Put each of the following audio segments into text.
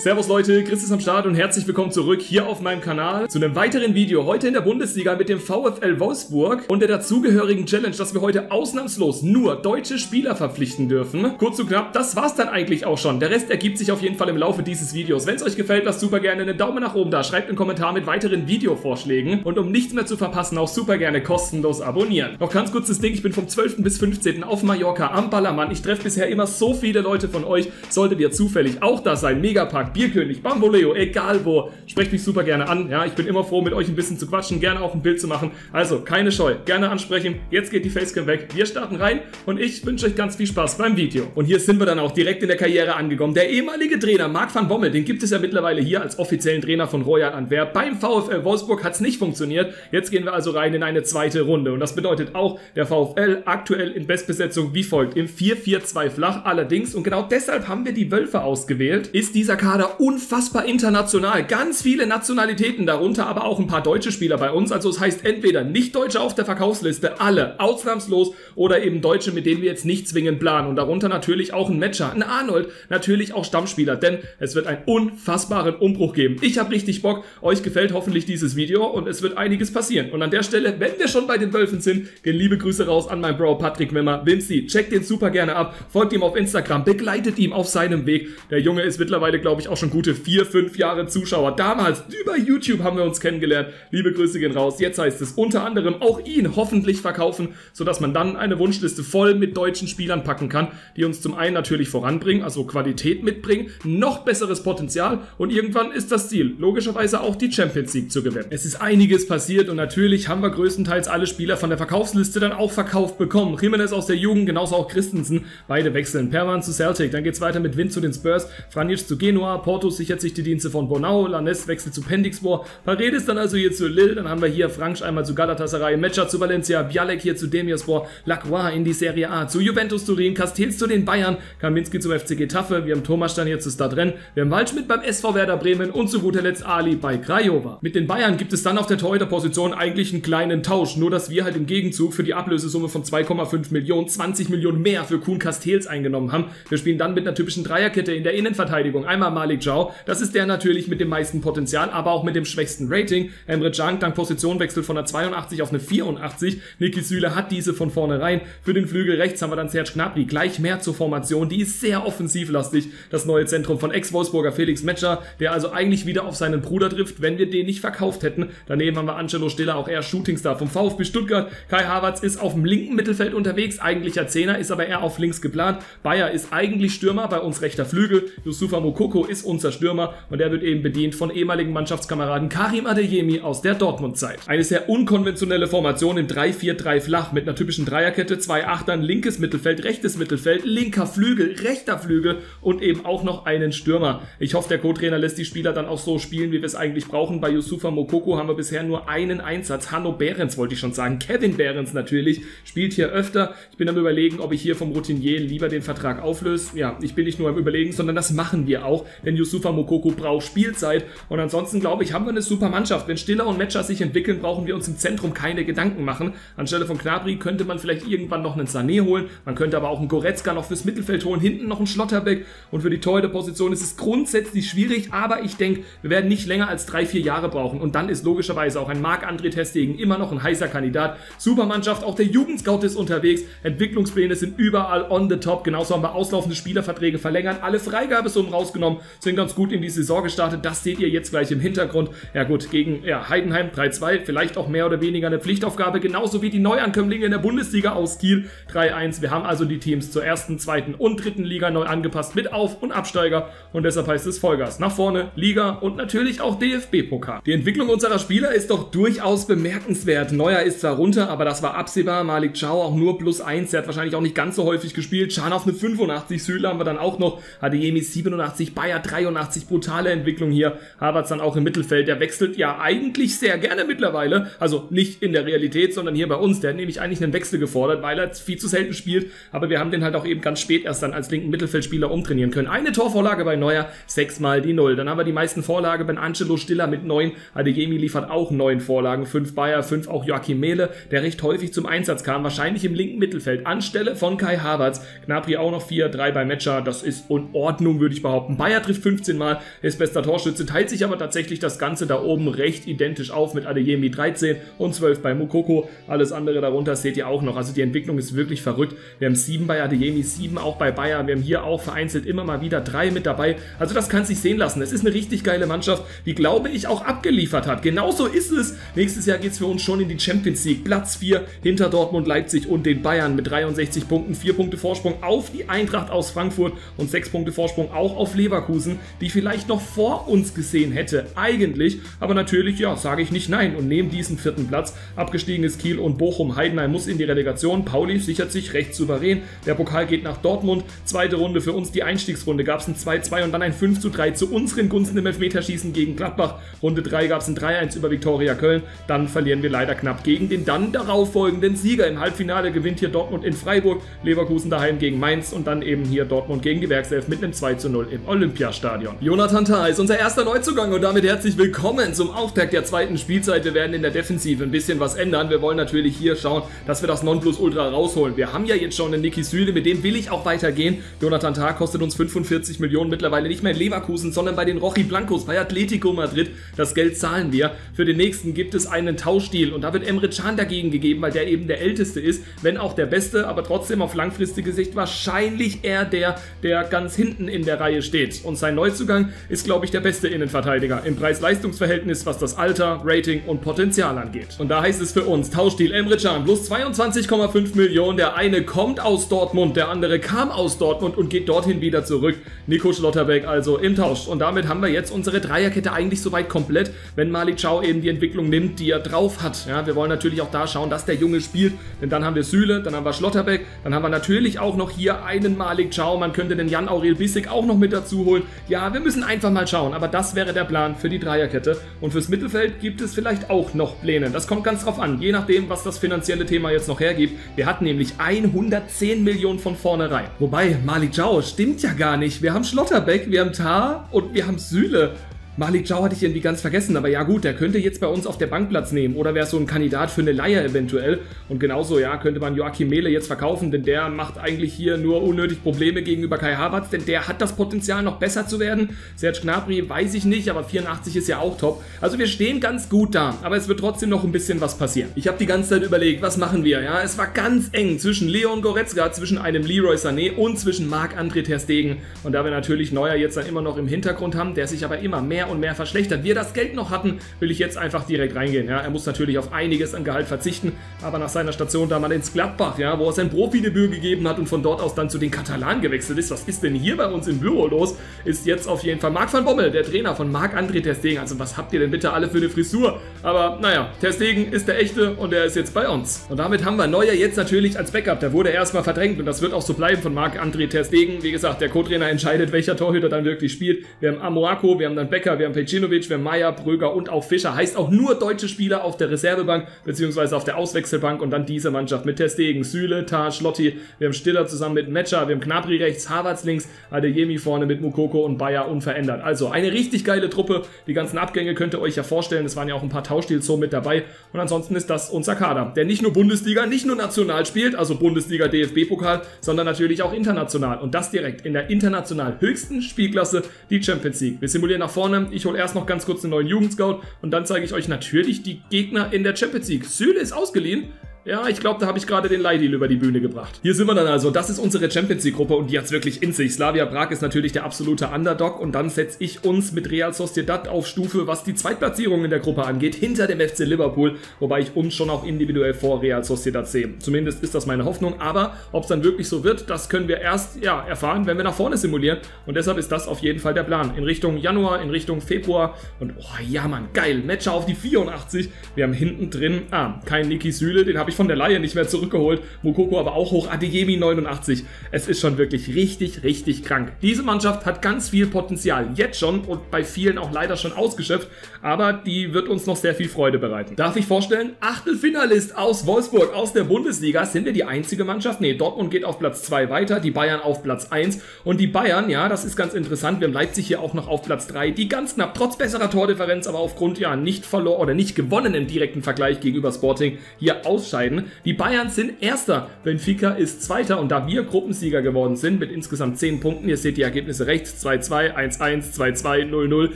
Servus Leute, Chris ist am Start und herzlich willkommen zurück hier auf meinem Kanal zu einem weiteren Video heute in der Bundesliga mit dem VfL Wolfsburg und der dazugehörigen Challenge, dass wir heute ausnahmslos nur deutsche Spieler verpflichten dürfen. Kurz und knapp, das war's dann eigentlich auch schon. Der Rest ergibt sich auf jeden Fall im Laufe dieses Videos. Wenn es euch gefällt, lasst super gerne einen Daumen nach oben da, schreibt einen Kommentar mit weiteren Videovorschlägen und um nichts mehr zu verpassen, auch super gerne kostenlos abonnieren. Noch ganz kurz das Ding, ich bin vom 12. bis 15. auf Mallorca am Ballermann. Ich treffe bisher immer so viele Leute von euch. Solltet ihr zufällig auch da sein, Megapack, Bierkönig, Bamboleo, egal wo. Sprecht mich super gerne an. Ja, ich bin immer froh, mit euch ein bisschen zu quatschen, gerne auch ein Bild zu machen. Also, keine Scheu, gerne ansprechen. Jetzt geht die Facecam weg. Wir starten rein und ich wünsche euch ganz viel Spaß beim Video. Und hier sind wir dann auch direkt in der Karriere angekommen. Der ehemalige Trainer Marc van Bommel, den gibt es ja mittlerweile hier als offiziellen Trainer von Royal Antwerp. Beim VfL Wolfsburg hat es nicht funktioniert. Jetzt gehen wir also rein in eine zweite Runde. Und das bedeutet auch, der VfL aktuell in Bestbesetzung wie folgt. Im 4-4-2 flach allerdings. Und genau deshalb haben wir die Wölfe ausgewählt. Ist dieser Kader unfassbar international. Ganz viele Nationalitäten, darunter aber auch ein paar deutsche Spieler bei uns. Also es heißt entweder Nicht-Deutsche auf der Verkaufsliste, alle, ausnahmslos, oder eben Deutsche, mit denen wir jetzt nicht zwingend planen. Und darunter natürlich auch ein Metscher, ein Arnold, natürlich auch Stammspieler, denn es wird einen unfassbaren Umbruch geben. Ich habe richtig Bock, euch gefällt hoffentlich dieses Video und es wird einiges passieren. Und an der Stelle, wenn wir schon bei den Wölfen sind, gehen liebe Grüße raus an meinen Bro Patrick Wimmer, Wimsy. Checkt den super gerne ab, folgt ihm auf Instagram, begleitet ihm auf seinem Weg. Der Junge ist mittlerweile, glaube ich, auch schon gute 4-5 Jahre Zuschauer. Damals über YouTube haben wir uns kennengelernt. Liebe Grüße gehen raus. Jetzt heißt es unter anderem auch ihn hoffentlich verkaufen, sodass man dann eine Wunschliste voll mit deutschen Spielern packen kann, die uns zum einen natürlich voranbringen, also Qualität mitbringen, noch besseres Potenzial und irgendwann ist das Ziel, logischerweise auch die Champions League zu gewinnen. Es ist einiges passiert und natürlich haben wir größtenteils alle Spieler von der Verkaufsliste dann auch verkauft bekommen. Jiménez aus der Jugend, genauso auch Christensen. Beide wechseln. Pervan zu Celtic, dann geht es weiter mit Wind zu den Spurs, Franjic zu Genua, Porto sichert sich die Dienste von Bonao, Lanes wechselt zu Pendixbohr, Paredes dann also hier zu Lille, dann haben wir hier Frank einmal zu Galatasaray, Metscher zu Valencia, Bialek hier zu Demirspor, Lacroix in die Serie A, zu Juventus Turin, Castells zu den Bayern, Kaminski zum FC Getafe, wir haben Thomas dann hier zu Stadren, wir haben Waldschmidt beim SV Werder Bremen und zu guter Letzt Ali bei Craiova. Mit den Bayern gibt es dann auf der Torhüterposition eigentlich einen kleinen Tausch, nur dass wir halt im Gegenzug für die Ablösesumme von 2,5 Millionen 20 Millionen mehr für Kuhn Castells eingenommen haben. Wir spielen dann mit einer typischen Dreierkette in der Innenverteidigung. Einmal Malik Jau, das ist der natürlich mit dem meisten Potenzial, aber auch mit dem schwächsten Rating. Emre Can, dank Positionwechsel von einer 82 auf eine 84. Niki Süle hat diese von vornherein. Für den Flügel rechts haben wir dann Serge Gnabry. Gleich mehr zur Formation, die ist sehr offensivlastig. Das neue Zentrum von Ex-Wolfsburger Felix Metscher, der also eigentlich wieder auf seinen Bruder trifft, wenn wir den nicht verkauft hätten. Daneben haben wir Angelo Stiller, auch eher Shootingstar vom VfB Stuttgart. Kai Havertz ist auf dem linken Mittelfeld unterwegs, eigentlich als Zehner, ist aber eher auf links geplant. Bayer ist eigentlich Stürmer, bei uns rechter Flügel. Youssoufa Moukoko ist unser Stürmer und der wird eben bedient von ehemaligen Mannschaftskameraden Karim Adeyemi aus der Dortmund-Zeit. Eine sehr unkonventionelle Formation im 3-4-3 flach mit einer typischen Dreierkette, zwei Achtern, linkes Mittelfeld, rechtes Mittelfeld, linker Flügel, rechter Flügel und eben auch noch einen Stürmer. Ich hoffe, der Co-Trainer lässt die Spieler dann auch so spielen, wie wir es eigentlich brauchen. Bei Youssoufa Moukoko haben wir bisher nur einen Einsatz. Hanno Behrens wollte ich schon sagen. Kevin Behrens natürlich spielt hier öfter. Ich bin am Überlegen, ob ich hier vom Routinier lieber den Vertrag auflöse. Ja, ich bin nicht nur am Überlegen, sondern das machen wir auch, denn Youssoufa Moukoko braucht Spielzeit und ansonsten, glaube ich, haben wir eine super Mannschaft. Wenn Stiller und Metscher sich entwickeln, brauchen wir uns im Zentrum keine Gedanken machen. Anstelle von Gnabry könnte man vielleicht irgendwann noch einen Sané holen, man könnte aber auch einen Goretzka noch fürs Mittelfeld holen, hinten noch einen Schlotterbeck und für die Torhüterposition ist es grundsätzlich schwierig, aber ich denke, wir werden nicht länger als 3-4 Jahre brauchen und dann ist logischerweise auch ein Marc-André Ter Stegen immer noch ein heißer Kandidat. Supermannschaft, auch der Jugendscout ist unterwegs, Entwicklungspläne sind überall on the top, genauso haben wir auslaufende Spielerverträge verlängert, alle Freigabesummen rausgenommen, sind ganz gut in die Saison gestartet, das seht ihr jetzt gleich im Hintergrund. Ja gut, gegen Heidenheim 3-2, vielleicht auch mehr oder weniger eine Pflichtaufgabe, genauso wie die Neuankömmlinge in der Bundesliga aus Kiel 3-1. Wir haben also die Teams zur ersten, zweiten und dritten Liga neu angepasst mit Auf- und Absteiger und deshalb heißt es Vollgas nach vorne, Liga und natürlich auch DFB-Pokal. Die Entwicklung unserer Spieler ist doch durchaus bemerkenswert. Neuer ist zwar runter, aber das war absehbar. Malik Chao auch nur +1, der hat wahrscheinlich auch nicht ganz so häufig gespielt. Can auf eine 85, Süle haben wir dann auch noch, Adeyemi 87, Bayer 83, brutale Entwicklung hier. Havertz dann auch im Mittelfeld, der wechselt ja eigentlich sehr gerne mittlerweile, also nicht in der Realität, sondern hier bei uns, der hat nämlich eigentlich einen Wechsel gefordert, weil er viel zu selten spielt, aber wir haben den halt auch eben ganz spät erst dann als linken Mittelfeldspieler umtrainieren können. Eine Torvorlage bei Neuer, 6 mal die 0, dann haben wir die meisten Vorlagen bei Angelo Stiller mit 9, Adeyemi liefert auch 9 Vorlagen, 5 Bayer, 5 auch Joachim Mehle, der recht häufig zum Einsatz kam, wahrscheinlich im linken Mittelfeld, anstelle von Kai Havertz, Gnabry auch noch 4, 3 bei Metscher, das ist in Ordnung, würde ich behaupten. Bayern trifft 15 Mal, ist bester Torschütze, teilt sich aber tatsächlich das Ganze da oben recht identisch auf mit Adeyemi 13 und 12 bei Moukoko. Alles andere darunter seht ihr auch noch. Also die Entwicklung ist wirklich verrückt. Wir haben 7 bei Adeyemi, 7 auch bei Bayern. Wir haben hier auch vereinzelt immer mal wieder 3 mit dabei. Also das kann sich sehen lassen. Es ist eine richtig geile Mannschaft, die, glaube ich, auch abgeliefert hat. Genauso ist es. Nächstes Jahr geht es für uns schon in die Champions League. Platz 4 hinter Dortmund, Leipzig und den Bayern mit 63 Punkten. 4 Punkte Vorsprung auf die Eintracht aus Frankfurt und 6 Punkte Vorsprung auch auf Leverkusen, die vielleicht noch vor uns gesehen hätte. Eigentlich, aber natürlich, ja, sage ich nicht nein und nehmen diesen 4. Platz. Abgestiegen ist Kiel und Bochum. Heidenheim muss in die Relegation. Pauli sichert sich recht souverän. Der Pokal geht nach Dortmund. Zweite Runde für uns, die Einstiegsrunde. Gab es ein 2-2 und dann ein 5-3 zu unseren Gunsten im Elfmeterschießen gegen Gladbach. Runde 3 gab es ein 3-1 über Viktoria Köln. Dann verlieren wir leider knapp gegen den dann darauffolgenden Sieger. Im Halbfinale gewinnt hier Dortmund in Freiburg, Leverkusen daheim gegen Mainz und dann eben hier Dortmund gegen die Werkself mit einem 2-0 im Olympiastadion. Jonathan Tah ist unser erster Neuzugang und damit herzlich willkommen zum Auftakt der zweiten Spielzeit. Wir werden in der Defensive ein bisschen was ändern. Wir wollen natürlich hier schauen, dass wir das Nonplusultra rausholen. Wir haben ja jetzt schon einen Niki Süle, mit dem will ich auch weitergehen. Jonathan Tah kostet uns 45 Millionen mittlerweile nicht mehr in Leverkusen, sondern bei den Rochi Blancos, bei Atletico Madrid. Das Geld zahlen wir. Für den nächsten gibt es einen Tauschdeal und da wird Emre Can dagegen gegeben, weil der eben der Älteste ist, wenn auch der Beste, aber trotzdem auf langfristige Sicht wahrscheinlich eher der ganz hinten in der Reihe steht. Und sein Neuzugang ist, glaube ich, der beste Innenverteidiger im Preis-Leistungs-Verhältnis, was das Alter, Rating und Potenzial angeht. Und da heißt es für uns, Tauschdeal Emre Can plus 22,5 Millionen. Der eine kommt aus Dortmund, der andere kam aus Dortmund und geht dorthin wieder zurück. Nico Schlotterbeck also im Tausch. Und damit haben wir jetzt unsere Dreierkette eigentlich soweit komplett, wenn Malik Chow eben die Entwicklung nimmt, die er drauf hat. Ja, wir wollen natürlich auch da schauen, dass der Junge spielt, denn dann haben wir Süle, dann haben wir Schlotterbeck, dann haben wir natürlich auch noch hier einen Malik Chow. Man könnte den Jan Aurel Bissig auch noch mit dazu holen. Ja, wir müssen einfach mal schauen, aber das wäre der Plan für die Dreierkette. Und fürs Mittelfeld gibt es vielleicht auch noch Pläne. Das kommt ganz drauf an, je nachdem, was das finanzielle Thema jetzt noch hergibt. Wir hatten nämlich 110 Millionen von vornherein. Wobei, Malik Chow stimmt ja gar nicht. Wir haben Schlotterbeck, wir haben Tah und wir haben Süle. Malik Chow hatte ich irgendwie ganz vergessen, aber ja gut, der könnte jetzt bei uns auf der Bank Platz nehmen oder wäre so ein Kandidat für eine Leihe eventuell. Und genauso, ja, könnte man Joachim Mele jetzt verkaufen, denn der macht eigentlich hier nur unnötig Probleme gegenüber Kai Havertz, denn der hat das Potenzial, noch besser zu werden. Serge Gnabry weiß ich nicht, aber 84 ist ja auch top. Also wir stehen ganz gut da, aber es wird trotzdem noch ein bisschen was passieren. Ich habe die ganze Zeit überlegt, was machen wir, ja? Es war ganz eng zwischen Leon Goretzka, zwischen einem Leroy Sané und zwischen Marc-André Ter Stegen. Und da wir natürlich Neuer jetzt dann immer noch im Hintergrund haben, der sich aber immer mehr und mehr verschlechtert, wir das Geld noch hatten, will ich jetzt einfach direkt reingehen. Ja, er muss natürlich auf einiges an Gehalt verzichten, aber nach seiner Station damals ins Gladbach, ja, wo er sein Profidebüt gegeben hat und von dort aus dann zu den Katalanen gewechselt ist, was ist denn hier bei uns im Büro los, ist jetzt auf jeden Fall Marc van Bommel, der Trainer von Marc-André Ter Stegen. Also was habt ihr denn bitte alle für eine Frisur? Aber naja, Ter Stegen ist der Echte und er ist jetzt bei uns. Und damit haben wir Neuer jetzt natürlich als Backup, der wurde erstmal verdrängt und das wird auch so bleiben von Marc-André Ter Stegen. Wie gesagt, der Co-Trainer entscheidet, welcher Torhüter dann wirklich spielt. Wir haben Amoako, wir haben dann Becker, wir haben Pejcinovic, wir haben Meier, Bröger und auch Fischer. Heißt auch nur deutsche Spieler auf der Reservebank bzw. auf der Auswechselbank und dann diese Mannschaft mit Ter Stegen, Süle, Tah, Schlotti. Wir haben Stiller zusammen mit Metscher, wir haben Gnabry rechts, Havertz links, Adeyemi vorne mit Moukoko und Bayer unverändert. Also eine richtig geile Truppe. Die ganzen Abgänge könnt ihr euch ja vorstellen. Es waren ja auch ein paar Tauschdeals so mit dabei. Und ansonsten ist das unser Kader, der nicht nur Bundesliga, nicht nur national spielt, also Bundesliga, DFB-Pokal, sondern natürlich auch international. Und das direkt in der international höchsten Spielklasse, die Champions League. Wir simulieren nach vorne. Ich hole erst noch ganz kurz einen neuen Jugendscout und dann zeige ich euch natürlich die Gegner in der Champions League. Süle ist ausgeliehen. Ja, ich glaube, da habe ich gerade den Leihdeal über die Bühne gebracht. Hier sind wir dann also. Das ist unsere Champions-League-Gruppe und die hat es wirklich in sich. Slavia Prag ist natürlich der absolute Underdog und dann setze ich uns mit Real Sociedad auf Stufe, was die Zweitplatzierung in der Gruppe angeht, hinter dem FC Liverpool, wobei ich uns schon auch individuell vor Real Sociedad sehe. Zumindest ist das meine Hoffnung, aber ob es dann wirklich so wird, das können wir erst erfahren, wenn wir nach vorne simulieren und deshalb ist das auf jeden Fall der Plan. In Richtung Januar, in Richtung Februar und oh ja, Mann, geil, Matcher auf die 84. Wir haben hinten drin, kein Niki Süle, den habe ich von der Laie nicht mehr zurückgeholt. Moukoko aber auch hoch. Adeyemi 89. Es ist schon wirklich richtig, richtig krank. Diese Mannschaft hat ganz viel Potenzial. Jetzt schon und bei vielen auch leider schon ausgeschöpft. Aber die wird uns noch sehr viel Freude bereiten. Darf ich vorstellen? Achtelfinalist aus Wolfsburg, aus der Bundesliga. Sind wir die einzige Mannschaft? Nee, Dortmund geht auf Platz 2 weiter. Die Bayern auf Platz 1. Und die Bayern, ja, das ist ganz interessant. Wir haben Leipzig hier auch noch auf Platz 3. Die ganz knapp, trotz besserer Tordifferenz, aber aufgrund, ja, nicht verloren oder nicht gewonnen im direkten Vergleich gegenüber Sporting, hier ausscheiden. bleiben. Die Bayern sind Erster, Benfica ist Zweiter und da wir Gruppensieger geworden sind mit insgesamt 10 Punkten, ihr seht die Ergebnisse rechts, 2-2, 1-1, 2-2, 0-0,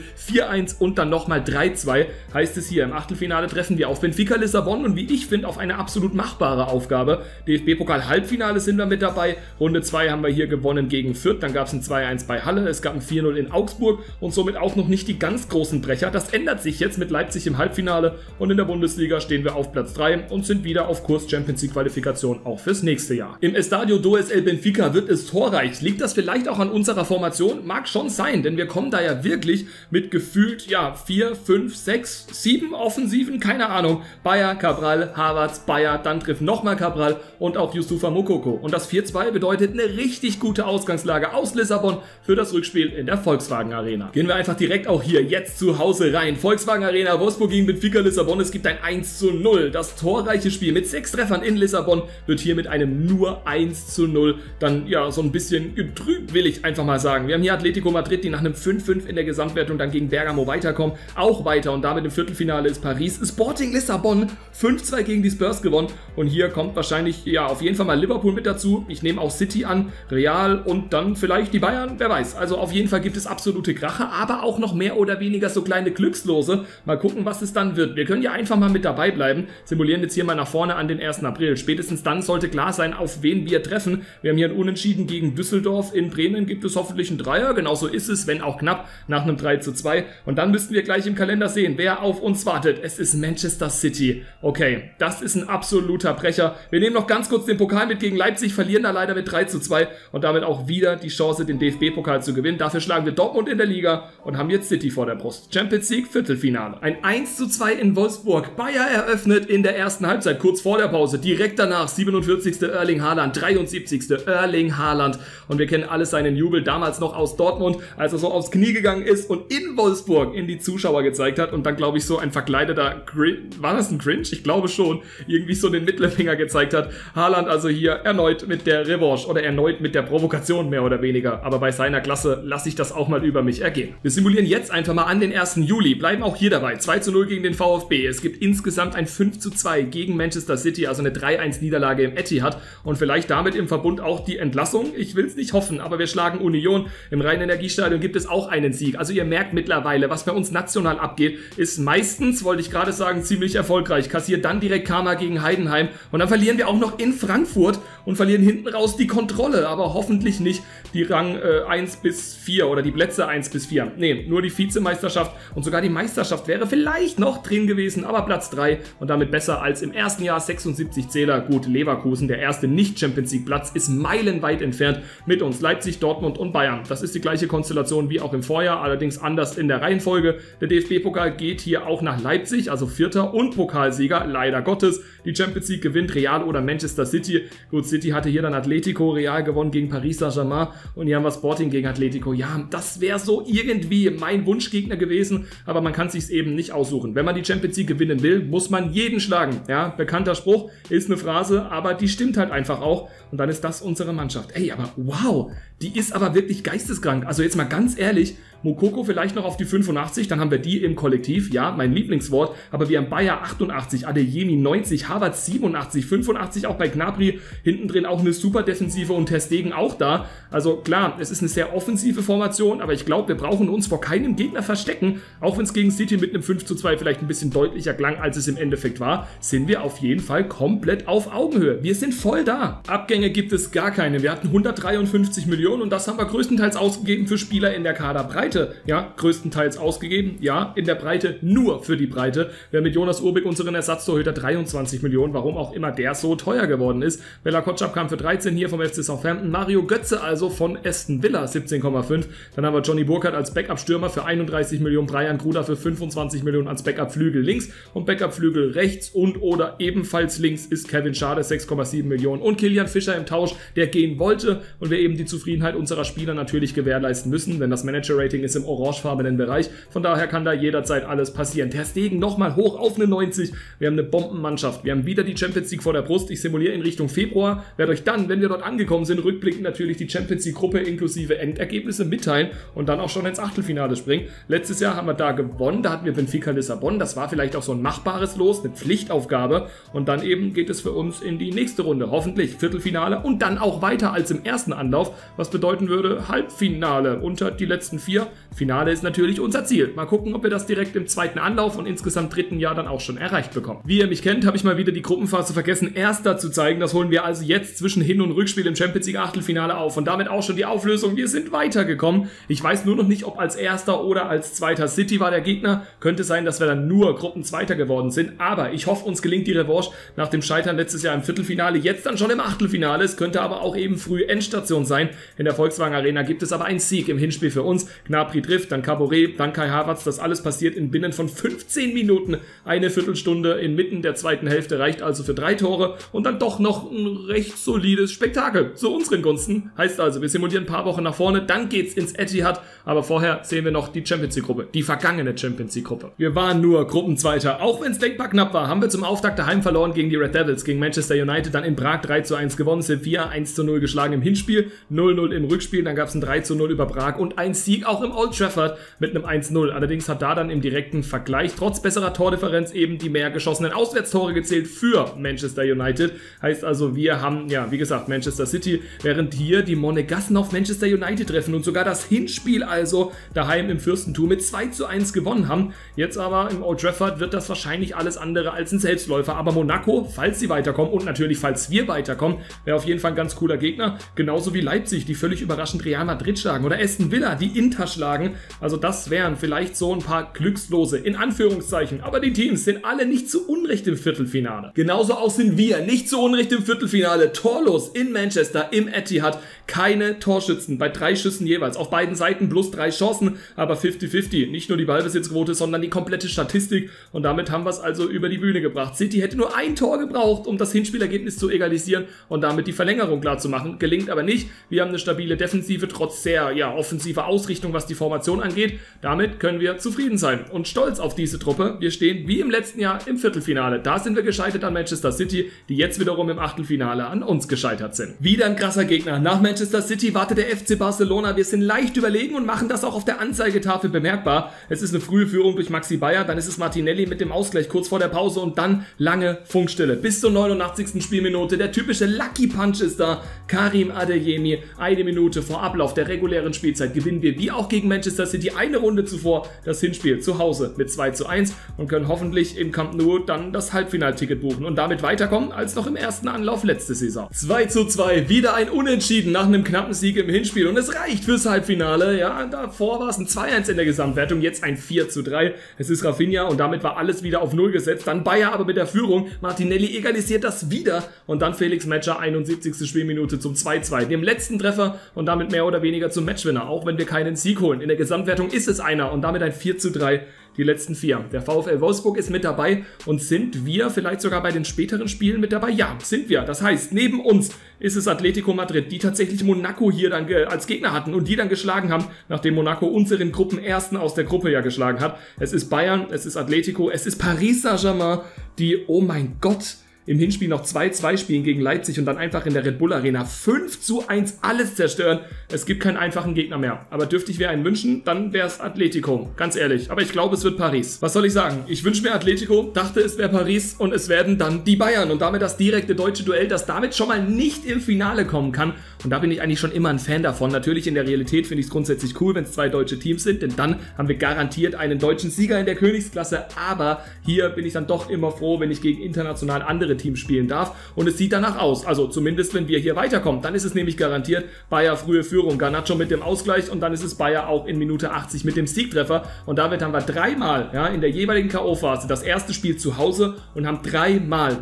4-1 und dann nochmal 3-2, heißt es hier, im Achtelfinale treffen wir auf Benfica Lissabon und wie ich finde, auf eine absolut machbare Aufgabe. DFB-Pokal-Halbfinale sind wir mit dabei, Runde 2 haben wir hier gewonnen gegen Fürth, dann gab es ein 2-1 bei Halle, es gab ein 4-0 in Augsburg und somit auch noch nicht die ganz großen Brecher. Das ändert sich jetzt mit Leipzig im Halbfinale und in der Bundesliga stehen wir auf Platz 3 und sind wieder auf Kurs Champions League Qualifikation auch fürs nächste Jahr. Im Estadio do SL Benfica wird es torreich. Liegt das vielleicht auch an unserer Formation? Mag schon sein, denn wir kommen da ja wirklich mit gefühlt, ja, 4, 5, 6, 7 Offensiven, keine Ahnung. Bayer, Cabral, Havertz, Bayer, dann trifft nochmal Cabral und auch Youssoufa Moukoko. Und das 4-2 bedeutet eine richtig gute Ausgangslage aus Lissabon für das Rückspiel in der Volkswagen Arena. Gehen wir einfach direkt auch hier jetzt zu Hause rein. Volkswagen Arena, Wolfsburg gegen Benfica Lissabon. Es gibt ein 1-0. Das torreiche Spiel mit 6 Treffern in Lissabon wird hier mit einem nur 1-0 dann ja so ein bisschen getrübt, will ich einfach mal sagen. Wir haben hier Atletico Madrid, die nach einem 5-5 in der Gesamtwertung dann gegen Bergamo weiterkommen. Auch weiter und damit im Viertelfinale ist Paris. Sporting Lissabon 5-2 gegen die Spurs gewonnen und hier kommt wahrscheinlich ja auf jeden Fall mal Liverpool mit dazu. Ich nehme auch City an, Real und dann vielleicht die Bayern, wer weiß. Also auf jeden Fall gibt es absolute Kracher, aber auch noch mehr oder weniger so kleine Glückslose. Mal gucken, was es dann wird. Wir können ja einfach mal mit dabei bleiben. Simulieren jetzt hier mal nach vorne an den 1. April. Spätestens dann sollte klar sein, auf wen wir treffen. Wir haben hier ein Unentschieden gegen Düsseldorf. In Bremen gibt es hoffentlich einen Dreier. Genauso ist es, wenn auch knapp, nach einem 3-2. Und dann müssten wir gleich im Kalender sehen, wer auf uns wartet. Es ist Manchester City. Okay, das ist ein absoluter Brecher. Wir nehmen noch ganz kurz den Pokal mit gegen Leipzig, verlieren da leider mit 3-2 und damit auch wieder die Chance, den DFB-Pokal zu gewinnen. Dafür schlagen wir Dortmund in der Liga und haben jetzt City vor der Brust. Champions League Viertelfinale. Ein 1-2 in Wolfsburg. Bayer eröffnet in der ersten Halbzeit, kurz vor der Pause. Direkt danach 47. Erling Haaland, 73. Erling Haaland. Und wir kennen alles seinen Jubel, damals noch aus Dortmund, als er so aufs Knie gegangen ist und in Wolfsburg in die Zuschauer gezeigt hat und dann, glaube ich, so ein verkleideter Cringe, war das ein Cringe? Ich glaube schon. Irgendwie so den Mittelfinger gezeigt hat. Haaland also hier erneut mit der Revanche oder erneut mit der Provokation mehr oder weniger. Aber bei seiner Klasse lasse ich das auch mal über mich ergehen. Wir simulieren jetzt einfach mal an den 1. Juli. Bleiben auch hier dabei. 2-0 gegen den VfB. Es gibt insgesamt ein 5-2 gegen Manchester City, also eine 3-1-Niederlage im Etihad und vielleicht damit im Verbund auch die Entlassung. Ich will es nicht hoffen, aber wir schlagen Union. Im Rhein-Energiestadion gibt es auch einen Sieg. Also ihr merkt mittlerweile, was bei uns national abgeht, ist meistens, wollte ich gerade sagen, ziemlich erfolgreich. Kassiert dann direkt Karma gegen Heidenheim und dann verlieren wir auch noch in Frankfurt und verlieren hinten raus die Kontrolle, aber hoffentlich nicht die Rang 1 bis 4 oder die Plätze 1 bis 4. Nee, nur die Vizemeisterschaft und sogar die Meisterschaft wäre vielleicht noch drin gewesen, aber Platz 3 und damit besser als im ersten Jahr. 76 Zähler, gut, Leverkusen, der erste Nicht-Champions-League-Platz, ist meilenweit entfernt mit uns. Leipzig, Dortmund und Bayern. Das ist die gleiche Konstellation wie auch im Vorjahr, allerdings anders in der Reihenfolge. Der DFB-Pokal geht hier auch nach Leipzig, also Vierter und Pokalsieger, leider Gottes. Die Champions League gewinnt Real oder Manchester City. Gut, City hatte hier dann Atletico, Real gewonnen gegen Paris Saint-Germain und hier haben wir Sporting gegen Atletico. Ja, das wäre so irgendwie mein Wunschgegner gewesen, aber man kann sich's eben nicht aussuchen. Wenn man die Champions League gewinnen will, muss man jeden schlagen. Ja, bekannter Spruch, ist eine Phrase, aber die stimmt halt einfach auch und dann ist das unsere Mannschaft. Ey, aber wow, die ist aber wirklich geisteskrank. Also jetzt mal ganz ehrlich, Moukoko vielleicht noch auf die 85, dann haben wir die im Kollektiv, ja, mein Lieblingswort, aber wir haben Bayer 88, Adeyemi 90, Havertz 87, 85 auch bei Gnabry, hinten drin auch eine super Defensive und Ter Stegen auch da. Also klar, es ist eine sehr offensive Formation, aber ich glaube, wir brauchen uns vor keinem Gegner verstecken, auch wenn es gegen City mit einem 5-2 vielleicht ein bisschen deutlicher klang, als es im Endeffekt war, sind wir auf jeden Fall komplett auf Augenhöhe. Wir sind voll da. Abgänge gibt es gar keine. Wir hatten 153 Millionen und das haben wir größtenteils ausgegeben für Spieler in der Kaderbreite. Ja, größtenteils ausgegeben, ja, in der Breite, nur für die Breite. Wir haben mit Jonas Urbik unseren Ersatztorhüter 23 Millionen, warum auch immer der so teuer geworden ist. Bella Kotschap kam für 13 hier vom FC Southampton, Mario Götze also von Aston Villa 17,5. Dann haben wir Johnny Burkhardt als Backup-Stürmer für 31 Millionen, Brian Gruda für 25 Millionen als Backup-Flügel links und Backup-Flügel rechts und oder ebenfalls links ist Kevin Schade 6,7 Millionen und Kilian Fischer im Tausch, der gehen wollte und wir eben die Zufriedenheit unserer Spieler natürlich gewährleisten müssen, wenn das Manager-Rating ist im orangefarbenen Bereich, von daher kann da jederzeit alles passieren. Ter Stegen nochmal hoch auf eine 90, wir haben eine Bombenmannschaft, wir haben wieder die Champions League vor der Brust, ich simuliere in Richtung Februar, werde euch dann, wenn wir dort angekommen sind, rückblickend natürlich die Champions League Gruppe inklusive Endergebnisse mitteilen und dann auch schon ins Achtelfinale springen. Letztes Jahr haben wir da gewonnen, da hatten wir Benfica Lissabon, das war vielleicht auch so ein machbares Los, eine Pflichtaufgabe Und dann eben geht es für uns in die nächste Runde, hoffentlich Viertelfinale und dann auch weiter als im ersten Anlauf, was bedeuten würde Halbfinale unter die letzten vier. Finale ist natürlich unser Ziel. Mal gucken, ob wir das direkt im zweiten Anlauf und insgesamt dritten Jahr dann auch schon erreicht bekommen. Wie ihr mich kennt, habe ich mal wieder die Gruppenphase vergessen, Erster zu zeigen. Das holen wir also jetzt zwischen Hin- und Rückspiel im Champions League Achtelfinale auf und damit auch schon die Auflösung. Wir sind weitergekommen. Ich weiß nur noch nicht, ob als Erster oder als Zweiter. City war der Gegner. Könnte sein, dass wir dann nur Gruppenzweiter geworden sind, aber ich hoffe, uns gelingt die Revanche nach dem Scheitern letztes Jahr im Viertelfinale, jetzt dann schon im Achtelfinale. Es könnte aber auch eben früh Endstation sein. In der Volkswagen Arena gibt es aber einen Sieg im Hinspiel für uns. Gnabry trifft, dann Caboret, dann Kai Havertz. Das alles passiert in binnen von 15 Minuten. Eine Viertelstunde inmitten der zweiten Hälfte reicht also für 3 Tore und dann doch noch ein recht solides Spektakel. Zu unseren Gunsten. Heißt also, wir simulieren ein paar Wochen nach vorne, dann geht's ins Etihad, aber vorher sehen wir noch die Champions League Gruppe, die vergangene Champions League Gruppe. Wir waren nur Gruppenzweiter. Auch wenn es denkbar knapp war, haben wir zum Auftakt daheim verloren gegen die Red Devils, gegen Manchester United, dann in Prag 3:1 gewonnen, Sevilla 1:0 geschlagen im Hinspiel, 0:0 im Rückspiel, dann gab es ein 3:0 über Prag und ein Sieg auch im Old Trafford mit einem 1:0. Allerdings hat da dann im direkten Vergleich trotz besserer Tordifferenz eben die mehr geschossenen Auswärtstore gezählt für Manchester United. Heißt also, wir haben, ja, wie gesagt, Manchester City, während hier die Monegassen auf Manchester United treffen und sogar das Hinspiel also daheim im Fürstentum mit 2:1 gewonnen haben. Jetzt aber im Old Trafford wird das wahrscheinlich alles andere als ein Selbstläufer. Aber Monaco, falls sie weiterkommen und natürlich falls wir weiterkommen, wäre auf jeden Fall ein ganz cooler Gegner. Genauso wie Leipzig, die völlig überraschend Real Madrid schlagen oder Aston Villa, die Inter schlagen. Also das wären vielleicht so ein paar Glückslose, in Anführungszeichen. Aber die Teams sind alle nicht zu Unrecht im Viertelfinale. Genauso auch sind wir nicht zu Unrecht im Viertelfinale. Torlos in Manchester, im Etihad. Keine Torschützen bei 3 Schüssen jeweils. Auf beiden Seiten plus 3 Chancen, aber 50-50. Nicht nur die Ballbesitzquote, sondern die komplette Statistik. Und damit haben wir es also über die Bühne gebracht. City hätte nur 1 Tor gebraucht, um das Hinspielergebnis zu egalisieren und damit die Verlängerung klar zu machen. Gelingt aber nicht. Wir haben eine stabile Defensive, trotz sehr offensiver Ausrichtung, was die Formation angeht. Damit können wir zufrieden sein und stolz auf diese Truppe. Wir stehen wie im letzten Jahr im Viertelfinale. Da sind wir gescheitert an Manchester City, die jetzt wiederum im Achtelfinale an uns gescheitert sind. Wieder ein krasser Gegner. Nach Manchester City wartet der FC Barcelona. Wir sind leicht überlegen und machen das auch auf der Anzeigetafel bemerkbar. Es ist eine frühe Führung durch Maxi Bayer, dann ist es Martinelli mit dem Ausgleich kurz vor der Pause und dann lange Funkstille. Bis zur 89. Spielminute. Der typische Lucky Punch ist da. Karim Adeyemi. 1 Minute vor Ablauf der regulären Spielzeit gewinnen wir, wie auch gegen Manchester City, eine Runde zuvor das Hinspiel zu Hause mit 2:1 und können hoffentlich im Camp Nou dann das Halbfinalticket buchen und damit weiterkommen als noch im ersten Anlauf letzte Saison. 2:2. Wieder ein Unentschieden nach einem knappen Sieg im Hinspiel und es reicht fürs Halbfinale. Ja, davor war es ein 2:1 in der Gesamtwertung, jetzt ein 4:3. Es ist Rafinha und damit war alles wieder auf 0 gesetzt. Dann Bayer aber mit der Führung. Martinelli egalisiert das wieder und dann Felix Metscher 71. Spielminute zum 2:2. Dem letzten Treffer und damit mehr oder weniger zum Matchwinner, auch wenn wir keinen Sieg holen. In der Gesamtwertung ist es einer und damit ein 4:3. Die letzten 4. Der VfL Wolfsburg ist mit dabei und sind wir vielleicht sogar bei den späteren Spielen mit dabei? Ja, sind wir. Das heißt, neben uns ist es Atletico Madrid, die tatsächlich Monaco hier dann als Gegner hatten und die dann geschlagen haben, nachdem Monaco unseren Gruppenersten aus der Gruppe ja geschlagen hat. Es ist Bayern, es ist Atletico, es ist Paris Saint-Germain, die, oh mein Gott, im Hinspiel noch 2:2 spielen gegen Leipzig und dann einfach in der Red Bull Arena 5:1 alles zerstören. Es gibt keinen einfachen Gegner mehr. Aber dürfte ich mir einen wünschen, dann wäre es Atletico. Ganz ehrlich. Aber ich glaube, es wird Paris. Was soll ich sagen? Ich wünsche mir Atletico, dachte, es wäre Paris und es werden dann die Bayern. Und damit das direkte deutsche Duell, das damit schon mal nicht im Finale kommen kann. Und da bin ich eigentlich schon immer ein Fan davon. Natürlich in der Realität finde ich es grundsätzlich cool, wenn es 2 deutsche Teams sind, denn dann haben wir garantiert einen deutschen Sieger in der Königsklasse. Aber hier bin ich dann doch immer froh, wenn ich gegen international andere Team spielen darf und es sieht danach aus, also zumindest wenn wir hier weiterkommen, dann ist es nämlich garantiert Bayer frühe Führung, Garnacho mit dem Ausgleich und dann ist es Bayer auch in Minute 80 mit dem Siegtreffer und damit haben wir dreimal in der jeweiligen K.O.-Phase das erste Spiel zu Hause und haben dreimal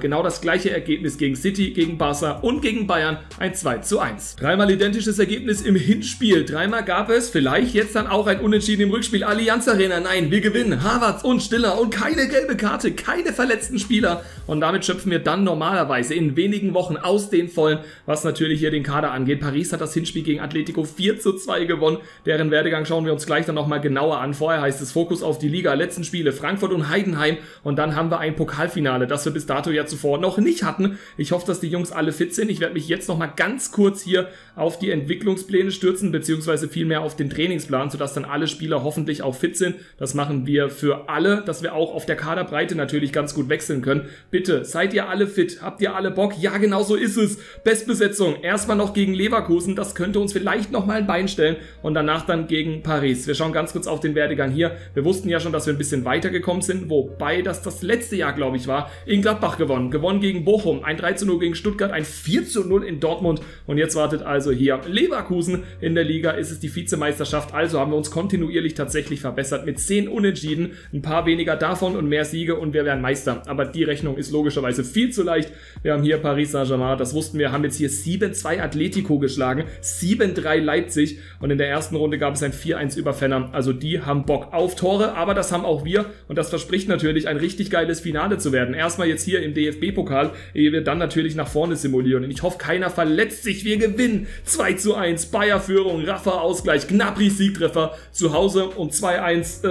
genau das gleiche Ergebnis gegen City, gegen Barca und gegen Bayern, ein 2:1. Dreimal identisches Ergebnis im Hinspiel, dreimal gab es vielleicht jetzt dann auch ein Unentschieden im Rückspiel, Allianz Arena, nein, wir gewinnen, Havertz und Stiller und keine gelbe Karte, keine verletzten Spieler. und damit schöpfen wir dann normalerweise in wenigen Wochen aus den Vollen, was natürlich hier den Kader angeht. Paris hat das Hinspiel gegen Atletico 4:2 gewonnen, deren Werdegang schauen wir uns gleich dann nochmal genauer an. Vorher heißt es Fokus auf die Liga, letzten Spiele Frankfurt und Heidenheim und dann haben wir ein Pokalfinale, das wir bis dato ja zuvor noch nicht hatten. Ich hoffe, dass die Jungs alle fit sind. Ich werde mich jetzt nochmal ganz kurz hier auf die Entwicklungspläne stürzen, beziehungsweise vielmehr auf den Trainingsplan, sodass dann alle Spieler hoffentlich auch fit sind. Das machen wir für alle, dass wir auch auf der Kaderbreite natürlich ganz gut wechseln können. Bitte, seid ihr alle fit? Habt ihr alle Bock? Ja, genau so ist es. Bestbesetzung. Erstmal noch gegen Leverkusen. Das könnte uns vielleicht nochmal ein Bein stellen und danach dann gegen Paris. Wir schauen ganz kurz auf den Werdegang hier. Wir wussten ja schon, dass wir ein bisschen weitergekommen sind, wobei das letzte Jahr, glaube ich, war. In Gladbach gewonnen. Gewonnen gegen Bochum. Ein 3:0 gegen Stuttgart. Ein 4:0 in Dortmund. Und jetzt wartet also hier Leverkusen. In der Liga ist es die Vizemeisterschaft. Also haben wir uns kontinuierlich tatsächlich verbessert mit 10 Unentschieden. Ein paar weniger davon und mehr Siege und wir wären Meister. Aber die Rechnung ist logischerweise viel zu leicht. Wir haben hier Paris Saint-Germain, das wussten wir, haben jetzt hier 7:2 Atletico geschlagen, 7:3 Leipzig und in der ersten Runde gab es ein 4:1 über Fenner. Also die haben Bock auf Tore, aber das haben auch wir und das verspricht natürlich ein richtig geiles Finale zu werden. Erstmal jetzt hier im DFB-Pokal, ehe wir dann natürlich nach vorne simulieren. Und ich hoffe, keiner verletzt sich. Wir gewinnen 2:1, Bayer-Führung, Rafa Ausgleich, Gnabry Siegtreffer zu Hause und 2:1.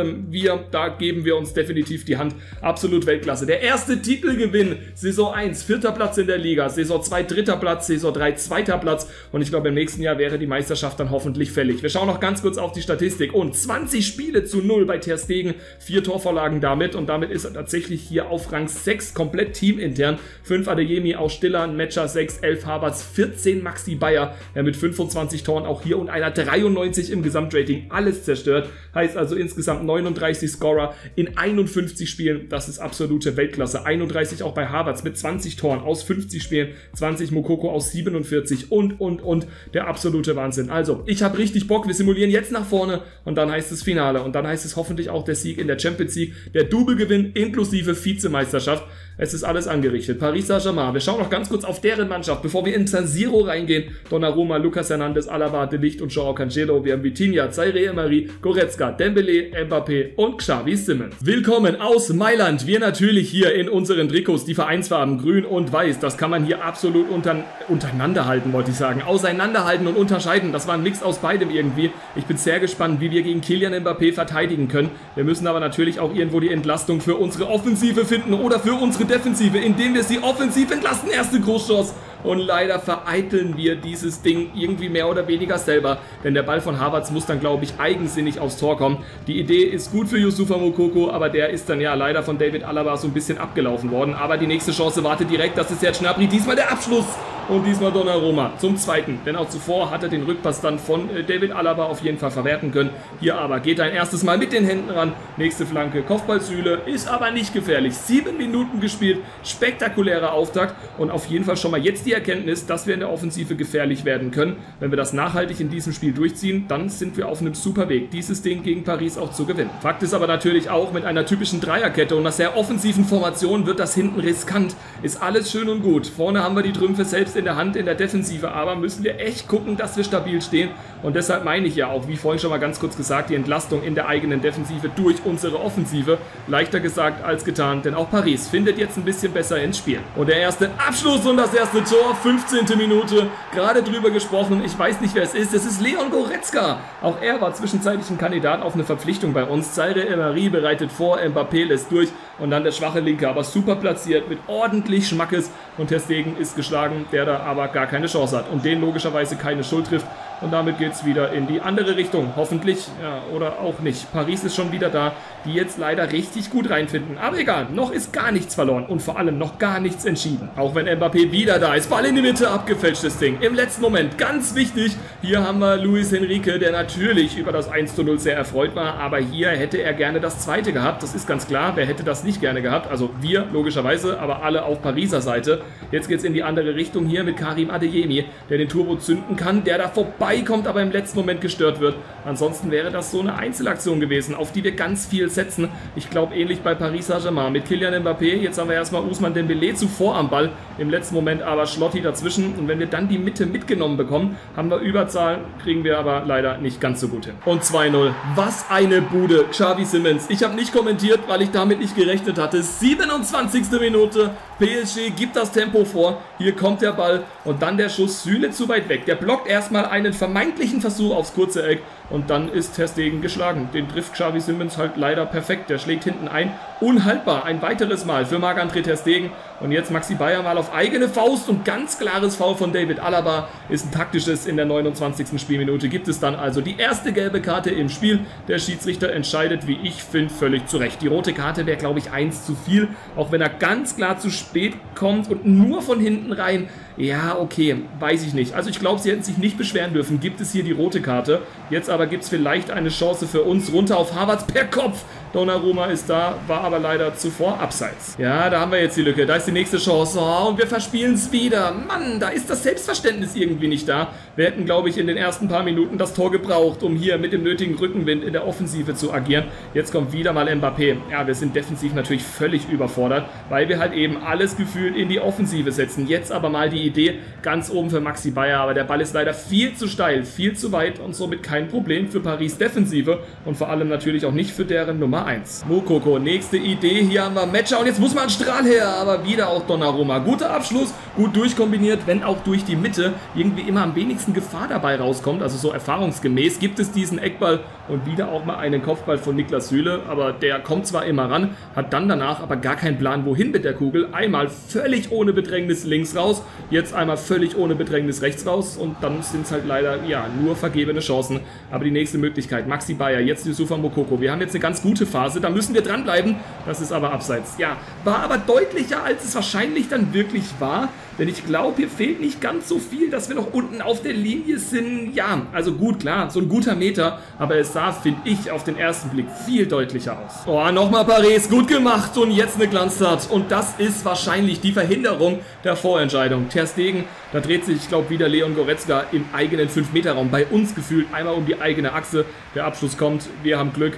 Da geben wir uns definitiv die Hand. Absolut Weltklasse. Der erste Titelgewinn, Saison 1, 4. Platz in der Liga, Saison 2, 3. Platz, Saison 3, 2. Platz und ich glaube, im nächsten Jahr wäre die Meisterschaft dann hoffentlich fällig. Wir schauen noch ganz kurz auf die Statistik und 20 Spiele zu 0 bei Ter Stegen, 4 Torvorlagen damit und damit ist er tatsächlich hier auf Rang 6, komplett teamintern. 5 Adeyemi, auch Stiller, Metscher 6, 11 Havertz, 14 Maxi Bayer, der mit 25 Toren auch hier und einer 93 im Gesamtrating alles zerstört, heißt also insgesamt 39 Scorer in 51 Spielen, das ist absolute Weltklasse. 31 auch bei Havertz mit 20 Toren aus 50 Spielen, 20 Moukoko aus 47 und der absolute Wahnsinn. Also, ich habe richtig Bock, wir simulieren jetzt nach vorne und dann heißt es Finale und dann heißt es hoffentlich auch der Sieg in der Champions League, der Doublegewinn inklusive Vizemeisterschaft. Es ist alles angerichtet. Paris Saint-Germain, wir schauen noch ganz kurz auf deren Mannschaft, bevor wir in San Siro reingehen. Donnarumma, Lucas Hernandez, Alaba, De Ligt und João Cancelo, wir haben Vitinha, Zaire Emery, Goretzka, Dembele, Mbappé und Xavi Simmons. Willkommen aus Mailand, wir natürlich hier in unseren Trikots, die Vereinsfarben grün und weiß, das kann man hier absolut untereinander halten, wollte ich sagen, auseinanderhalten und unterscheiden, das war ein Mix aus beidem irgendwie. Ich bin sehr gespannt, wie wir gegen Kylian Mbappé verteidigen können. Wir müssen aber natürlich auch irgendwo die Entlastung für unsere Offensive finden oder für unsere Defensive, indem wir sie offensiv entlasten. Erste Großchance. Und leider vereiteln wir dieses Ding irgendwie mehr oder weniger selber, denn der Ball von Havertz muss dann, glaube ich, eigensinnig aufs Tor kommen. Die Idee ist gut für Youssoufa Moukoko, aber der ist dann ja leider von David Alaba so ein bisschen abgelaufen worden. Aber die nächste Chance wartet direkt, das ist Serge Gnabry, diesmal der Abschluss und diesmal Donnarumma zum zweiten. Denn auch zuvor hat er den Rückpass dann von David Alaba auf jeden Fall verwerten können. Hier aber geht ein erstes Mal mit den Händen ran, nächste Flanke, Kopfball Süle, ist aber nicht gefährlich. 7 Minuten gespielt, spektakulärer Auftakt und auf jeden Fall schon mal jetzt die Erkenntnis, dass wir in der Offensive gefährlich werden können. Wenn wir das nachhaltig in diesem Spiel durchziehen, dann sind wir auf einem super Weg, dieses Ding gegen Paris auch zu gewinnen. Fakt ist aber natürlich auch, mit einer typischen Dreierkette und einer sehr offensiven Formation wird das hinten riskant. Ist alles schön und gut. Vorne haben wir die Trümpfe selbst in der Hand, in der Defensive, aber müssen wir echt gucken, dass wir stabil stehen. Und deshalb meine ich ja auch, wie vorhin schon mal ganz kurz gesagt, die Entlastung in der eigenen Defensive durch unsere Offensive. Leichter gesagt als getan, denn auch Paris findet jetzt ein bisschen besser ins Spiel. Und der erste Abschluss und das erste Tor. 15. Minute, gerade drüber gesprochen, ich weiß nicht, wer es ist Leon Goretzka, auch er war zwischenzeitlich ein Kandidat auf eine Verpflichtung bei uns. Zaire Emery bereitet vor, Mbappé lässt durch und dann der schwache Linke, aber super platziert, mit ordentlich Schmackes und Ter Stegen ist geschlagen, der da aber gar keine Chance hat und den logischerweise keine Schuld trifft. Und damit geht es wieder in die andere Richtung, hoffentlich, ja, oder auch nicht. Paris ist schon wieder da, die jetzt leider richtig gut reinfinden. Aber egal, noch ist gar nichts verloren und vor allem noch gar nichts entschieden. Auch wenn Mbappé wieder da ist, Ball in die Mitte, abgefälschtes Ding. Im letzten Moment, ganz wichtig, hier haben wir Luis Enrique, der natürlich über das 1:0 sehr erfreut war, aber hier hätte er gerne das zweite gehabt, das ist ganz klar. Wer hätte das nicht gerne gehabt? Also wir, logischerweise, aber alle auf Pariser Seite. Jetzt geht es in die andere Richtung hier mit Karim Adeyemi, der den Turbo zünden kann, der da vorbei vorbeikommt, aber im letzten Moment gestört wird. Ansonsten wäre das so eine Einzelaktion gewesen, auf die wir ganz viel setzen. Ich glaube, ähnlich bei Paris Saint-Germain mit Kylian Mbappé. Jetzt haben wir erstmal Ousmane Dembélé zuvor am Ball, im letzten Moment aber Schlotti dazwischen. Und wenn wir dann die Mitte mitgenommen bekommen, haben wir Überzahl, kriegen wir aber leider nicht ganz so gut hin. Und 2-0. Was eine Bude. Xavi Simons. Ich habe nicht kommentiert, weil ich damit nicht gerechnet hatte. 27. Minute. PSG gibt das Tempo vor. Hier kommt der Ball und dann der Schuss. Süle zu weit weg. Der blockt erstmal einen vermeintlichen Versuch aufs kurze Eck und dann ist Ter Stegen geschlagen. Den trifft Xavi Simons halt leider perfekt. Der schlägt hinten ein. Unhaltbar. Ein weiteres Mal für Marc-André Ter Stegen. Und jetzt Maxi Bayer mal auf eigene Faust und ganz klares Foul von David Alaba. Ist ein taktisches in der 29. Spielminute. Gibt es dann also die erste gelbe Karte im Spiel. Der Schiedsrichter entscheidet, wie ich finde, völlig zu Recht. Die rote Karte wäre, glaube ich, 1 zu viel. Auch wenn er ganz klar zu spät kommt und nur von hinten rein. Ja, okay, weiß ich nicht. Also ich glaube, sie hätten sich nicht beschweren dürfen. Gibt es hier die rote Karte. Jetzt aber gibt es vielleicht eine Chance für uns. Runter auf Havertz per Kopf. Donnarumma ist da, war aber leider zuvor abseits. Ja, da haben wir jetzt die Lücke. Da ist die nächste Chance. Oh, und wir verspielen es wieder. Mann, da ist das Selbstverständnis irgendwie nicht da. Wir hätten, glaube ich, in den ersten paar Minuten das Tor gebraucht, um hier mit dem nötigen Rückenwind in der Offensive zu agieren. Jetzt kommt wieder mal Mbappé. Ja, wir sind defensiv natürlich völlig überfordert, weil wir halt eben alles gefühlt in die Offensive setzen. Jetzt aber mal die Idee ganz oben für Maxi Bayer, aber der Ball ist leider viel zu steil, viel zu weit und somit kein Problem für Paris Defensive und vor allem natürlich auch nicht für deren Nummer 1. Moukoko, nächste Idee, hier haben wir Metscher und jetzt muss man Strahl her, aber wieder auch Donnarumma. Guter Abschluss, gut durchkombiniert, wenn auch durch die Mitte, irgendwie immer am wenigsten Gefahr dabei rauskommt, also so erfahrungsgemäß gibt es diesen Eckball und wieder auch mal einen Kopfball von Niklas Süle, aber der kommt zwar immer ran, hat dann danach aber gar keinen Plan, wohin mit der Kugel, einmal völlig ohne Bedrängnis links raus, jetzt einmal völlig ohne Bedrängnis rechts raus und dann sind es halt leider, ja, nur vergebene Chancen, aber die nächste Möglichkeit, Maxi Bayer, jetzt Youssoufa Moukoko, wir haben jetzt eine ganz gute Phase, da müssen wir dranbleiben, das ist aber abseits. Ja, war aber deutlicher, als es wahrscheinlich dann wirklich war, denn ich glaube, hier fehlt nicht ganz so viel, dass wir noch unten auf der Linie sind. Ja, also gut, klar, so ein guter Meter, aber es sah, finde ich, auf den ersten Blick viel deutlicher aus. Oh, nochmal Paris, gut gemacht und jetzt eine Glanztat und das ist wahrscheinlich die Verhinderung der Vorentscheidung. Ter Stegen, da dreht sich, ich glaube, wieder Leon Goretzka im eigenen 5-Meter-Raum, bei uns gefühlt einmal um die eigene Achse, der Abschluss kommt, wir haben Glück.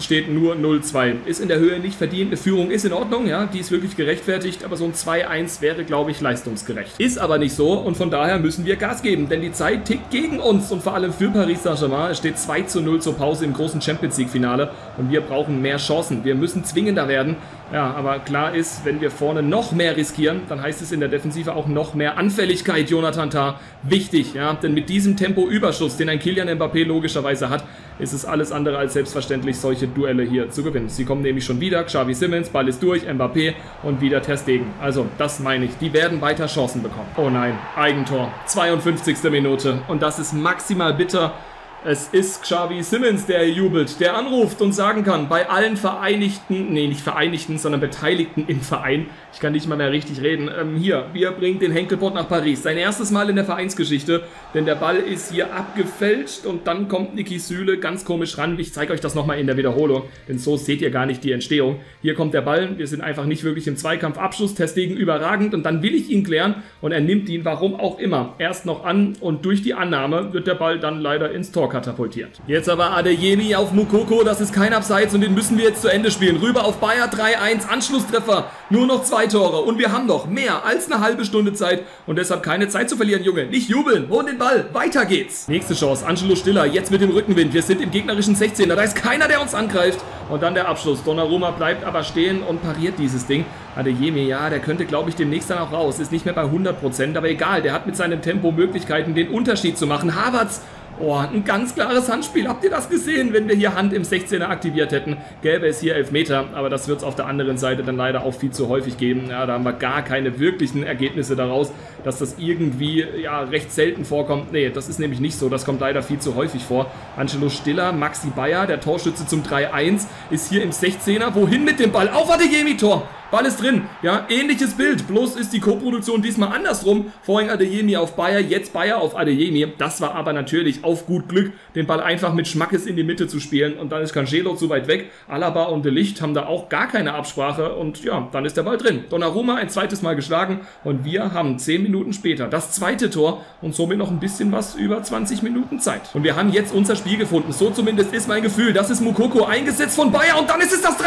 Steht nur 0-2. Ist in der Höhe nicht verdient. Eine Führung ist in Ordnung, ja, die ist wirklich gerechtfertigt, aber so ein 2-1 wäre, glaube ich, leistungsgerecht. Ist aber nicht so und von daher müssen wir Gas geben, denn die Zeit tickt gegen uns und vor allem für Paris Saint-Germain. Es steht 2-0 zur Pause im großen Champions-League-Finale und wir brauchen mehr Chancen. Wir müssen zwingender werden. Ja, aber klar ist, wenn wir vorne noch mehr riskieren, dann heißt es in der Defensive auch noch mehr Anfälligkeit, Jonathan Tah. Wichtig, ja, denn mit diesem Tempo-Überschuss, den ein Kylian Mbappé logischerweise hat, ist es alles andere als selbstverständlich, solche Duelle hier zu gewinnen. Sie kommen nämlich schon wieder, Xavi Simons, Ball ist durch, Mbappé und wieder Ter Stegen. Also, das meine ich, die werden weiter Chancen bekommen. Oh nein, Eigentor, 52. Minute und das ist maximal bitter. Es ist Xavi Simons, der jubelt, der anruft und sagen kann, bei allen Vereinigten, nee, nicht Vereinigten, sondern Beteiligten im Verein, ich kann nicht mal mehr richtig reden, hier, wir bringen den Henkelpott nach Paris, sein erstes Mal in der Vereinsgeschichte, denn der Ball ist hier abgefälscht und dann kommt Niki Süle ganz komisch ran, ich zeige euch das nochmal in der Wiederholung, denn so seht ihr gar nicht die Entstehung, hier kommt der Ball, wir sind einfach nicht wirklich im Zweikampf, Abschluss, Ter Stegen überragend und dann will ich ihn klären und er nimmt ihn, warum auch immer, erst noch an und durch die Annahme wird der Ball dann leider ins Tor katapultiert. Jetzt aber Adeyemi auf Moukoko, das ist kein Abseits und den müssen wir jetzt zu Ende spielen. Rüber auf Bayer, 3-1, Anschlusstreffer, nur noch 2 Tore und wir haben noch mehr als eine halbe Stunde Zeit und deshalb keine Zeit zu verlieren, Junge. Nicht jubeln, hol den Ball, weiter geht's. Nächste Chance, Angelo Stiller, jetzt mit dem Rückenwind, wir sind im gegnerischen 16er, da ist keiner, der uns angreift und dann der Abschluss. Donnarumma bleibt aber stehen und pariert dieses Ding. Adeyemi, ja, der könnte, glaube ich, demnächst dann auch raus, ist nicht mehr bei 100%, aber egal, der hat mit seinem Tempo Möglichkeiten, den Unterschied zu machen. Havertz, oh, ein ganz klares Handspiel. Habt ihr das gesehen? Wenn wir hier Hand im 16er aktiviert hätten, gäbe es hier Elfmeter. Aber das wird es auf der anderen Seite dann leider auch viel zu häufig geben. Ja, da haben wir gar keine wirklichen Ergebnisse daraus, dass das irgendwie ja recht selten vorkommt. Nee, das ist nämlich nicht so. Das kommt leider viel zu häufig vor. Angelo Stiller, Maxi Bayer, der Torschütze zum 3-1, ist hier im 16er. Wohin mit dem Ball? Auf Adeyemi, Tor! Ball ist drin. Ja, ähnliches Bild. Bloß ist die Koproduktion diesmal andersrum. Vorhin Adeyemi auf Bayer, jetzt Bayer auf Adeyemi. Das war aber natürlich auf gut Glück, den Ball einfach mit Schmackes in die Mitte zu spielen. Und dann ist Cancelo zu weit weg. Alaba und De Ligt haben da auch gar keine Absprache. Und ja, dann ist der Ball drin. Donnarumma ein zweites Mal geschlagen. Und wir haben 10 Minuten später das zweite Tor. Und somit noch ein bisschen was über 20 Minuten Zeit. Und wir haben jetzt unser Spiel gefunden. So zumindest ist mein Gefühl. Das ist Moukoko eingesetzt von Bayer. Und dann ist es das 3-3.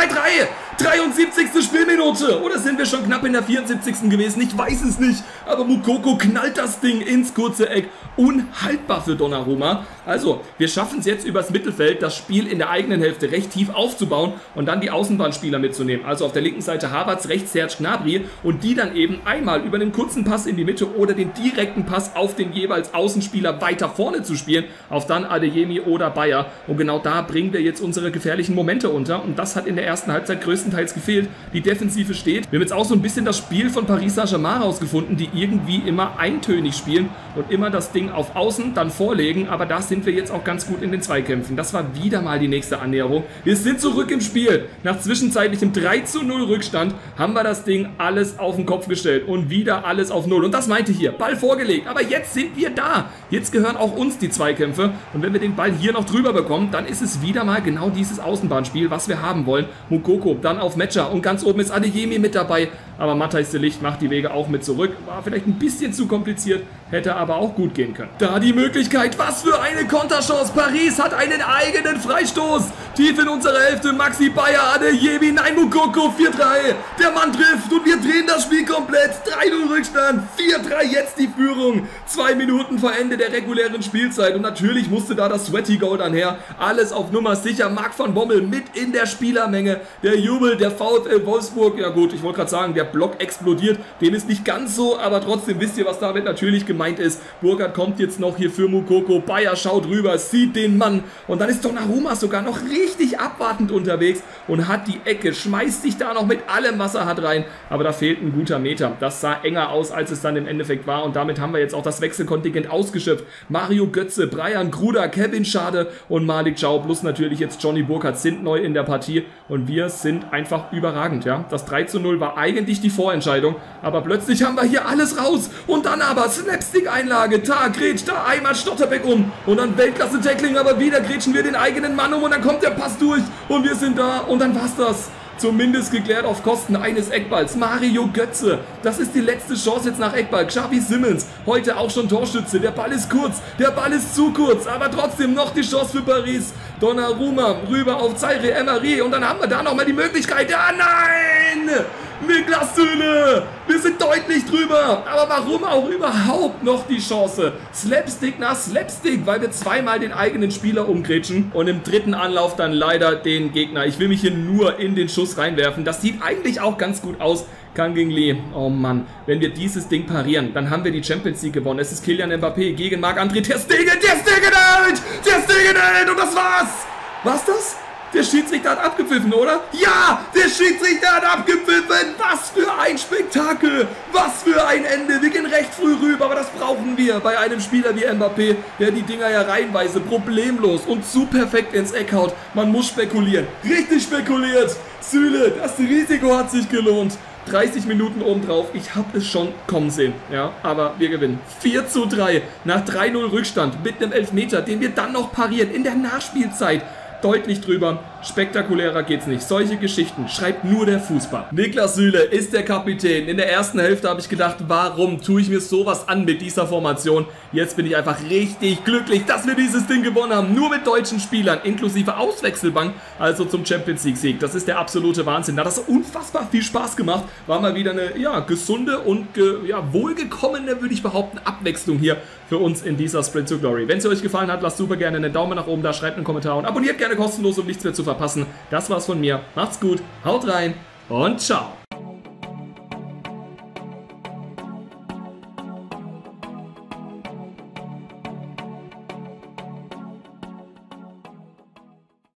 73. Spielminute. Oder sind wir schon knapp in der 74. gewesen? Ich weiß es nicht. Aber Moukoko knallt das Ding ins kurze Eck. Unhaltbar für Donnarumma. Also, wir schaffen es jetzt übers Mittelfeld, das Spiel in der eigenen Hälfte recht tief aufzubauen und dann die Außenbahnspieler mitzunehmen. Also auf der linken Seite Havertz, rechts Serge Gnabry und die dann eben einmal über einen kurzen Pass in die Mitte oder den direkten Pass auf den jeweils Außenspieler weiter vorne zu spielen, auf dann Adeyemi oder Bayer. Und genau da bringen wir jetzt unsere gefährlichen Momente unter und das hat in der ersten Halbzeit größtenteils gefehlt. Die Defensive steht. Wir haben jetzt auch so ein bisschen das Spiel von Paris Saint-Germain rausgefunden, die irgendwie immer eintönig spielen und immer das Ding auf Außen, dann vorlegen, aber da sind wir jetzt auch ganz gut in den Zweikämpfen. Das war wieder mal die nächste Annäherung. Wir sind zurück im Spiel. Nach zwischenzeitlichem 3:0 Rückstand haben wir das Ding alles auf den Kopf gestellt und wieder alles auf Null. Und das meinte ich hier. Ball vorgelegt. Aber jetzt sind wir da. Jetzt gehören auch uns die Zweikämpfe. Und wenn wir den Ball hier noch drüber bekommen, dann ist es wieder mal genau dieses Außenbahnspiel, was wir haben wollen. Moukoko, dann auf Metscher und ganz oben ist Adeyemi mit dabei. Aber Matthijs de Ligt macht die Wege auch mit zurück. War vielleicht ein bisschen zu kompliziert, hätte aber auch gut gehen können. Da die Möglichkeit. Was für eine Konterchance. Paris hat einen eigenen Freistoß. Tief in unsere Hälfte. Maxi Bayer, Adeyemi, nein, Moukoko, 4-3. Der Mann trifft und wir drehen das Spiel komplett. 3-0 Rückstand, 4-3 jetzt die Führung. 2 Minuten vor Ende der regulären Spielzeit. Und natürlich musste da das Sweaty Goal dann her. Alles auf Nummer sicher. Marc van Bommel mit in der Spielermenge. Der Jubel der VfL Wolfsburg. Ja gut, ich wollte gerade sagen, der Block explodiert. Dem ist nicht ganz so, aber trotzdem wisst ihr, was damit natürlich gemeint ist. Burkhardt kommt jetzt noch hier für Moukoko. Bayer schaut rüber, sieht den Mann. Und dann ist Donnarumma sogar noch richtig abwartend unterwegs und hat die Ecke, schmeißt sich da noch mit allem, was er hat, rein. Aber da fehlt ein guter Meter. Das sah enger aus, als es dann im Endeffekt war. Und damit haben wir jetzt auch das Wechselkontingent ausgeschöpft. Mario Götze, Bryan Gruda, Kevin Schade und Malik Cao plus natürlich jetzt Johnny Burkhardt sind neu in der Partie. Und wir sind einfach überragend, ja. Das 3:0 war eigentlich die Vorentscheidung. Aber plötzlich haben wir hier alles raus. Und dann aber Slapstick-Einlage. Tah grätscht da einmal Schlotterbeck um. Und dann Weltklasse-Tackling. Aber wieder grätschen wir den eigenen Mann um. Und dann kommt der Pass durch. Und wir sind da. Und dann war's das. Zumindest geklärt auf Kosten eines Eckballs. Mario Götze, das ist die letzte Chance jetzt nach Eckball. Xavi Simmons, heute auch schon Torschütze. Der Ball ist kurz, der Ball ist zu kurz, aber trotzdem noch die Chance für Paris. Donnarumma rüber auf Zaire Emery und dann haben wir da nochmal die Möglichkeit. Ja, nein! Niklas Süle, wir sind deutlich drüber, aber warum auch überhaupt noch die Chance? Slapstick nach Slapstick, weil wir zweimal den eigenen Spieler umgrätschen und im dritten Anlauf dann leider den Gegner. Ich will mich hier nur in den Schuss reinwerfen, das sieht eigentlich auch ganz gut aus. Kang gegen Lee. Oh Mann, wenn wir dieses Ding parieren, dann haben wir die Champions League gewonnen. Es ist Kylian Mbappé gegen Marc-André Ter Stegen. Ter Stegen hält! Ter Stegen hält! Und das war's! War's das? Der Schiedsrichter hat abgepfiffen, oder? Ja, der Schiedsrichter hat abgepfiffen. Was für ein Spektakel. Was für ein Ende. Wir gehen recht früh rüber, aber das brauchen wir bei einem Spieler wie Mbappé, der die Dinger ja reihenweise problemlos und zu perfekt ins Eck haut. Man muss spekulieren. Richtig spekuliert. Süle, das Risiko hat sich gelohnt. 30 Minuten obendrauf, ich habe es schon kommen sehen, ja, aber wir gewinnen. 4:3 nach 3:0 Rückstand mit einem Elfmeter, den wir dann noch parieren in der Nachspielzeit. Deutlich drüber, spektakulärer geht's nicht. Solche Geschichten schreibt nur der Fußball. Niklas Süle ist der Kapitän. In der ersten Hälfte habe ich gedacht, warum tue ich mir sowas an mit dieser Formation? Jetzt bin ich einfach richtig glücklich, dass wir dieses Ding gewonnen haben. Nur mit deutschen Spielern, inklusive Auswechselbank, also zum Champions League Sieg. Das ist der absolute Wahnsinn. Da hat das unfassbar viel Spaß gemacht. War mal wieder eine, ja, gesunde und wohlgekommene, würde ich behaupten, Abwechslung hier für uns in dieser Sprint to Glory. Wenn es euch gefallen hat, lasst super gerne einen Daumen nach oben da, schreibt einen Kommentar und abonniert gerne kostenlos, um nichts mehr zu verpassen. Das war's von mir. Macht's gut, haut rein und ciao.